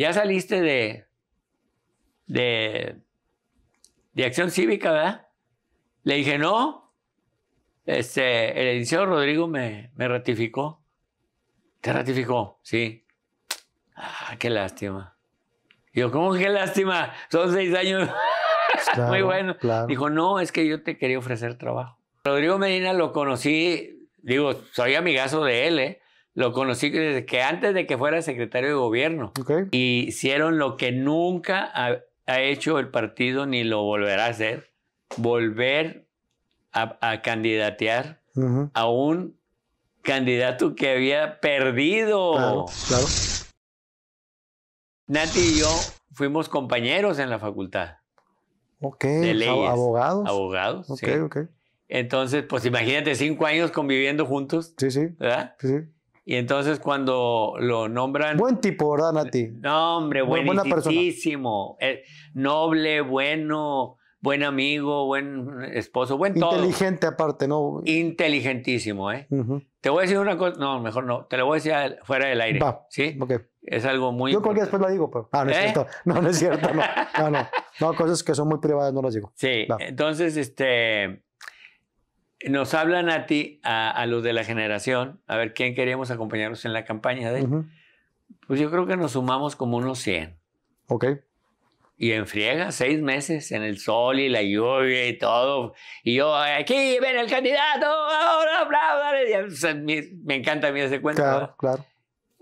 Ya saliste de Acción Cívica, ¿verdad? Le dije, no. El licenciado Rodrigo me ratificó. ¿Te ratificó? Sí. Ah, qué lástima. Yo, ¿cómo qué lástima? Son 6 años. Claro, muy bueno. Claro. Dijo, no, es que yo te quería ofrecer trabajo. Rodrigo Medina lo conocí, digo, soy amigazo de él, Lo conocí desde que antes de que fuera secretario de gobierno. Okay. Y hicieron lo que nunca ha hecho el partido ni lo volverá a hacer. Volver a candidatear a un candidato que había perdido. Claro, claro. Nati y yo fuimos compañeros en la facultad. Ok, de leyes. Abogados. Abogados, ok, sí. Ok. Entonces, pues imagínate, 5 años conviviendo juntos. Sí, sí. ¿Verdad? Sí, sí. Y entonces cuando lo nombran... Buen tipo, ¿verdad, Nati? No, hombre, buenísimo. Noble, bueno, buen amigo, buen esposo, buen todo. Inteligente aparte, ¿no? Inteligentísimo, ¿eh? Te voy a decir una cosa... No, mejor no. Te lo voy a decir fuera del aire. Va. ¿Sí? Ok. Es algo muy Yo creo que después la digo, pero... Ah, no es cierto. No, no es cierto, no. No, no. No, cosas que son muy privadas no las digo. Sí. Va. Entonces, Nos hablan a ti, a los de la generación, a ver quién queríamos acompañarnos en la campaña de él. Pues yo creo que nos sumamos como unos 100. Ok. Y en friega, 6 meses, en el sol y la lluvia y todo. Y yo, aquí ven el candidato, ahora, bla, bla. O sea, me encanta a mí ese cuento. Claro, ¿verdad? Claro.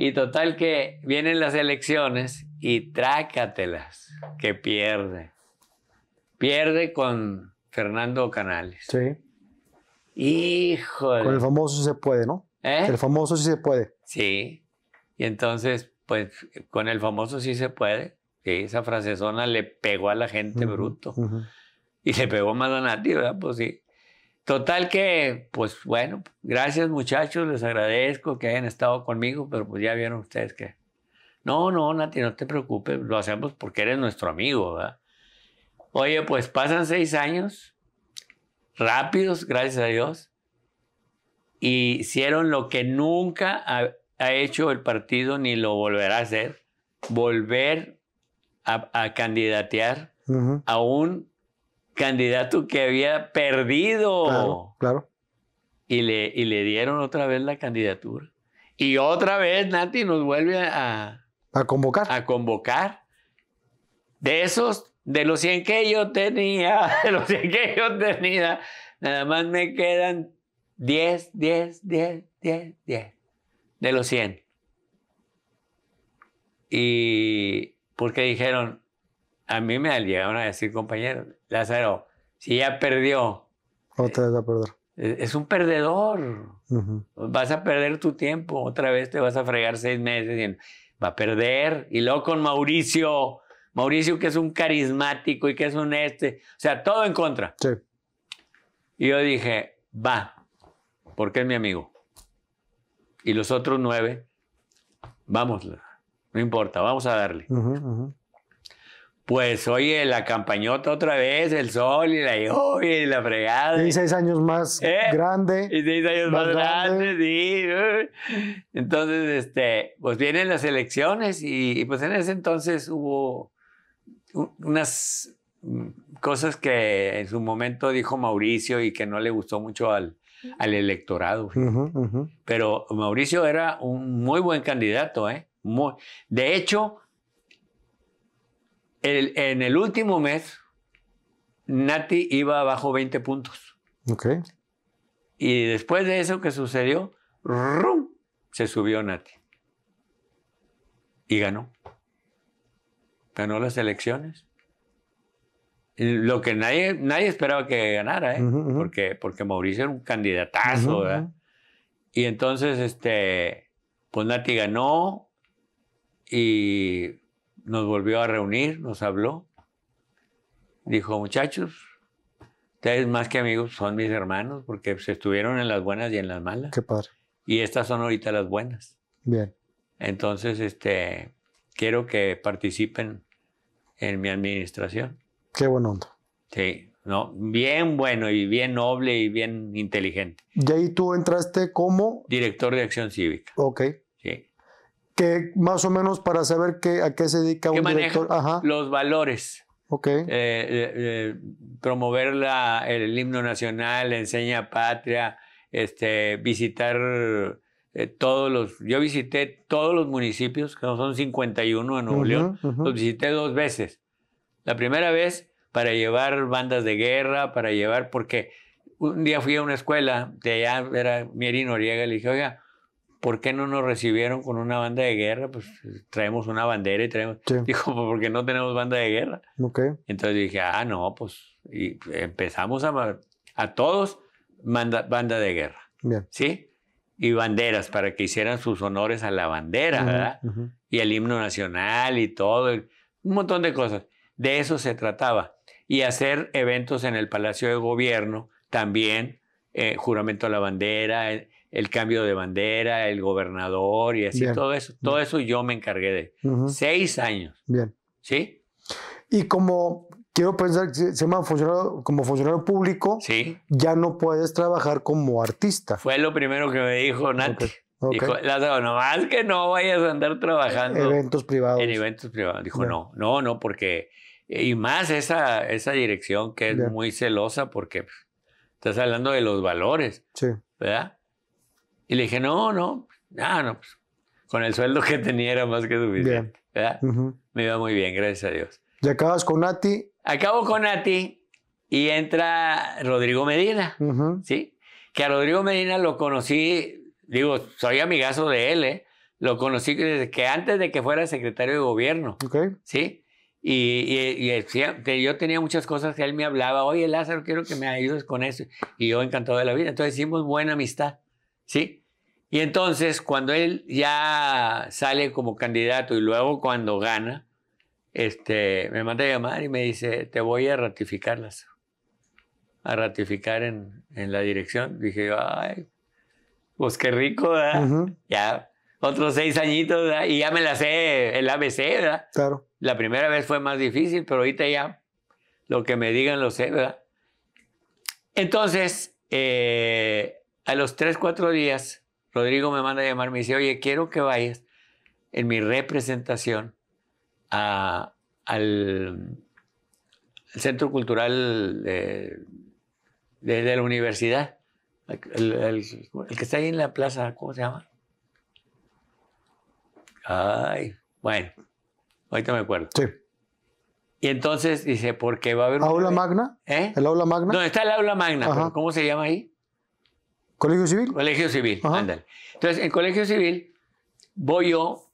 Y total que vienen las elecciones y trácatelas, que pierde. Pierde con Fernando Canales. Sí. Híjole. Con el famoso se puede, ¿no? El famoso sí se puede. Sí. Y entonces, pues, con el famoso sí se puede. Sí, esa frasezona le pegó a la gente bruto. Y le pegó más a Nati, ¿verdad? Pues sí. Total que, pues, bueno, gracias muchachos, les agradezco que hayan estado conmigo, pero pues ya vieron ustedes que... No, no, Nati, no te preocupes, lo hacemos porque eres nuestro amigo, ¿verdad? Oye, pues pasan 6 años... rápidos, gracias a Dios, y hicieron lo que nunca ha hecho el partido ni lo volverá a hacer, volver a candidatear a un candidato que había perdido. Claro, claro. Y le dieron otra vez la candidatura. Y otra vez Nati nos vuelve a convocar. A convocar. De esos... De los 100 que yo tenía, nada más me quedan 10. De los 100. Y porque dijeron, a mí me llegaron a decir, compañero, Lázaro, si ya perdió. Otra vez va a perder. Es un perdedor. Vas a perder tu tiempo. Otra vez te vas a fregar 6 meses. Diciendo, va a perder. Y luego con Mauricio... Mauricio, que es un carismático y que es un O sea, todo en contra. Sí. Y yo dije, va, porque es mi amigo. Y los otros 9, vamos, no importa, vamos a darle. Pues, oye, la campañota otra vez, el sol y la lluvia y la fregada. Y 6 años más grande. Y 6 años más grande, sí. Entonces, pues vienen las elecciones y pues en ese entonces hubo... unas cosas que en su momento dijo Mauricio y que no le gustó mucho al electorado. Pero Mauricio era un muy buen candidato. De hecho, en el último mes, Nati iba abajo 20 puntos. Okay. Y después de eso que sucedió, ¡rum!, se subió Nati. Y ganó. Ganó las elecciones. Lo que nadie esperaba que ganara, porque Mauricio era un candidatazo, ¿verdad? Y entonces, pues Nati ganó y nos volvió a reunir, nos habló. Dijo, muchachos, ustedes más que amigos son mis hermanos porque se estuvieron en las buenas y en las malas. Qué padre. Y estas son ahorita las buenas. Bien. Entonces, quiero que participen en mi administración. Qué buena onda. Sí, no, bien bueno y bien noble y bien inteligente. Y ahí tú entraste como... Director de Acción Cívica. Ok. Sí. que más o menos para saber qué, a qué se dedica un director. Ajá. Los valores. Okay. Promover el himno nacional, enseña patria, visitar todos los... Yo visité todos los municipios, que son 51 en Nuevo León, los visité 2 veces. La primera vez para llevar bandas de guerra, para llevar... Porque un día fui a una escuela, de allá era Mier y Noriega, le dije, oiga, ¿por qué no nos recibieron con una banda de guerra? Pues traemos una bandera y traemos... Sí. Dijo, porque no tenemos banda de guerra. Okay. Entonces dije, ah, no, pues... Y empezamos a todos banda de guerra. Bien. ¿Sí? Y banderas para que hicieran sus honores a la bandera, ¿verdad? Y el himno nacional y todo. Y un montón de cosas. De eso se trataba. Y hacer eventos en el Palacio de Gobierno también. Juramento a la bandera... el cambio de bandera, el gobernador y así, bien, todo eso. Todo eso yo me encargué de 6 años. Bien. ¿Sí? Y como quiero pensar, se llama funcionario, como funcionario público, sí, ya no puedes trabajar como artista. Fue lo primero que me dijo Nati. Okay. Dijo, Lázaro, nomás que no vayas a andar trabajando. Eventos privados. En eventos privados. Dijo, bien, no, porque... Y más esa dirección que es, bien, muy celosa, porque estás hablando de los valores. Sí. ¿Verdad? Y le dije, no, pues, con el sueldo que tenía era más que suficiente. ¿Verdad? Me iba muy bien, gracias a Dios. ¿Y acabas con Nati? Acabo con Nati y entra Rodrigo Medina, ¿sí? Que a Rodrigo Medina lo conocí, digo, soy amigazo de él, ¿eh? Lo conocí desde que antes de que fuera secretario de gobierno, ¿sí? Y yo tenía muchas cosas que él me hablaba, oye, Lázaro, quiero que me ayudes con eso. Y yo encantado de la vida. Entonces hicimos buena amistad, ¿sí? Y entonces, cuando él ya sale como candidato y luego cuando gana, me manda a llamar y me dice, te voy a ratificar, Lázaro. A ratificar en la dirección. Dije yo, ay, pues qué rico, ¿verdad? Ya otros 6 añitos, ¿verdad? Y ya me la sé el ABC, ¿verdad? Claro. La primera vez fue más difícil, pero ahorita ya lo que me digan lo sé, ¿verdad? Entonces, a los 3, 4 días, Rodrigo me manda a llamar, me dice, oye, quiero que vayas en mi representación al Centro Cultural de la universidad, el que está ahí en la plaza, ¿cómo se llama? Ay, bueno, ahorita me acuerdo. Sí. Y entonces dice, ¿por qué va a haber un... ¿Aula Magna? ¿Eh? ¿El Aula Magna? No, está el Aula Magna, ¿cómo se llama ahí? ¿Colegio Civil? Colegio Civil, ándale. Entonces, en Colegio Civil voy yo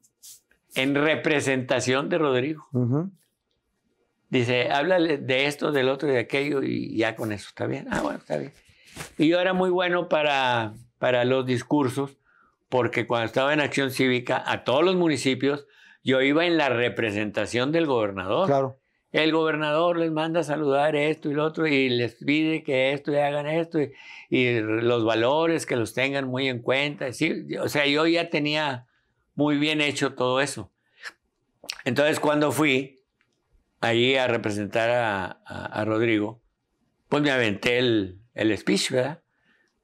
en representación de Rodrigo. Dice, háblale de esto, del otro y de aquello, y ya con eso, ¿está bien? Ah, bueno, está bien. Y yo era muy bueno para los discursos, porque cuando estaba en Acción Cívica, a todos los municipios, yo iba en la representación del gobernador. Claro. El gobernador les manda a saludar esto y lo otro y les pide que esto y hagan esto y los valores que los tengan muy en cuenta. ¿Sí? O sea, yo ya tenía muy bien hecho todo eso. Entonces, cuando fui allí a representar a Rodrigo, pues me aventé el speech, ¿verdad?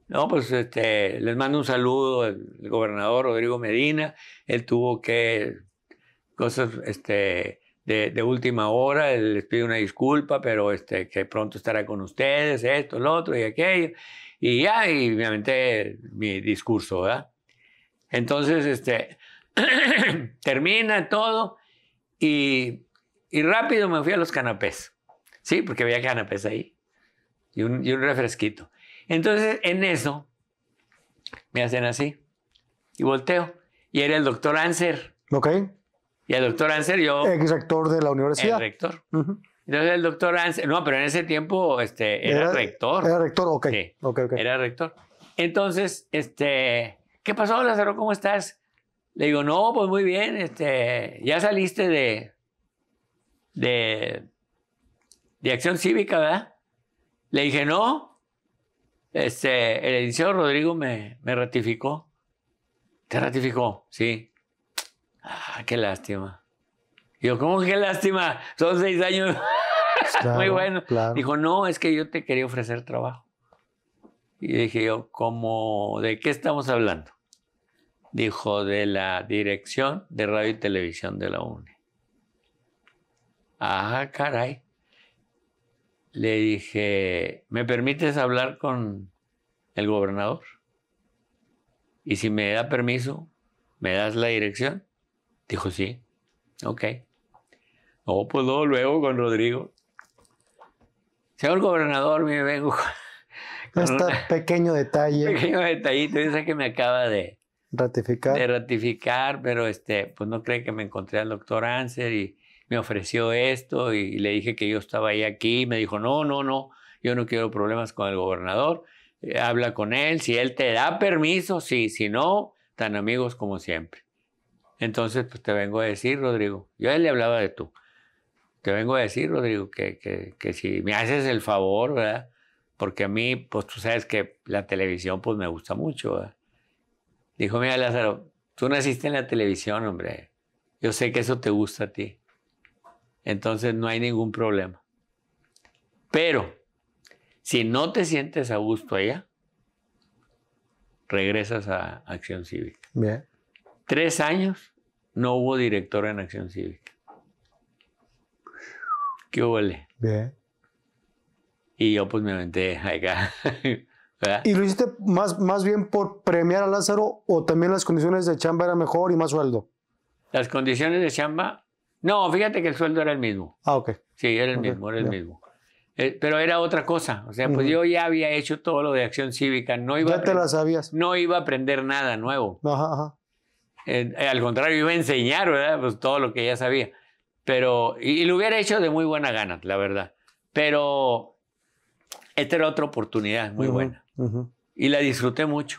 No, pues les mando un saludo al gobernador Rodrigo Medina. Él tuvo que... cosas... De última hora, les pido una disculpa, pero que pronto estará con ustedes, esto, lo otro y aquello. Y ya, y me aventé mi discurso, ¿verdad? Entonces, termina todo y rápido me fui a los canapés, ¿sí? Porque había canapés ahí y un refresquito. Entonces, en eso, me hacen así y volteo. Y era el doctor Anser. Ok. Y el doctor Anser, yo... Ex rector de la universidad. El rector. Entonces el doctor Anser... No, pero en ese tiempo era rector. Era rector, okay. Sí, ok. Era rector. Entonces, ¿qué pasó, Lázaro? ¿Cómo estás? Le digo, no, pues muy bien. Ya saliste de Acción Cívica, ¿verdad? Le dije, no. El licenciado Rodrigo me ratificó. ¿Te ratificó? Sí. Ah, qué lástima. Yo, ¿cómo qué lástima? Son 6 años. Claro, muy bueno. Claro. Dijo, no, es que yo te quería ofrecer trabajo. Y dije yo, ¿cómo? ¿De qué estamos hablando? dijo, de la dirección de Radio y Televisión de la UNE. Ah, caray. Le dije, ¿me permites hablar con el gobernador? Y si me da permiso, ¿me das la dirección? Dijo, sí. Ok. Oh, pues luego con Rodrigo. Señor gobernador, me vengo con este pequeño detalle. Pequeño detallito, dice que me acaba de ratificar. Pero pues no cree que me encontré al doctor Anser y me ofreció esto y le dije que yo estaba ahí aquí. Me dijo, no, no, no, yo no quiero problemas con el gobernador. Habla con él, si él te da permiso, sí, si no, tan amigos como siempre. Entonces, pues te vengo a decir, Rodrigo, yo a él le hablaba de tú. Te vengo a decir, Rodrigo, que si me haces el favor, ¿verdad? Porque a mí, pues tú sabes que la televisión, pues me gusta mucho, ¿verdad? Dijo, mira, Lázaro, tú naciste en la televisión, hombre. Yo sé que eso te gusta a ti. Entonces no hay ningún problema. Pero si no te sientes a gusto allá, regresas a Acción Cívica. Bien. 3 años no hubo director en Acción Cívica. ¿Qué huele? Bien. Y yo pues me aventé acá. ¿Verdad? ¿Y lo hiciste más bien por premiar a Lázaro o también las condiciones de chamba eran mejor y más sueldo? Las condiciones de chamba... No, fíjate que el sueldo era el mismo. Ah, ok. Sí, era el mismo, era el mismo. Pero era otra cosa. O sea, pues yo ya había hecho todo lo de Acción Cívica. No iba ya te la sabías. No iba a aprender nada nuevo. Ajá, ajá. Al contrario, iba a enseñar, ¿verdad? Pues todo lo que ya sabía. Pero, y lo hubiera hecho de muy buena gana, la verdad. Pero esta era otra oportunidad muy buena. Y la disfruté mucho.